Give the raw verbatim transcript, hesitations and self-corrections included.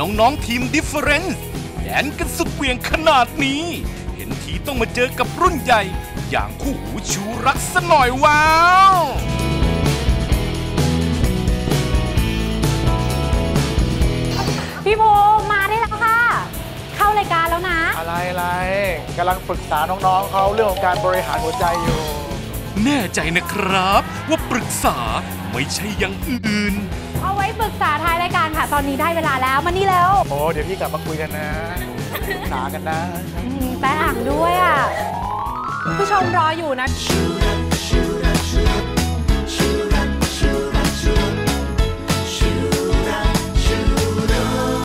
น้องๆทีม Difference แดนกันสุดเปี่ยงขนาดนี้เห็นทีต้องมาเจอกับรุ่นใหญ่อย่างคู่หูชูรักซะหน่อยว้าวพี่โบมาได้แล้วค่ะเข้ารายการแล้วนะอะไรอะไรกำลังปรึกษาน้องๆเขาเรื่องของการบริหารหัวใจอยู่แน่ใจนะครับว่าปรึกษาไม่ใช่อย่างอื่นเอาไว้ปรึกษาท้ายรายการค่ะตอนนี้ได้เวลาแล้วมานี่แล้วโอ้เดี๋ยวพี่กลับมาคุยกันนะปรึกษากันนะแต่อ่างด้วยอ่ะผู้ชมรออยู่นะ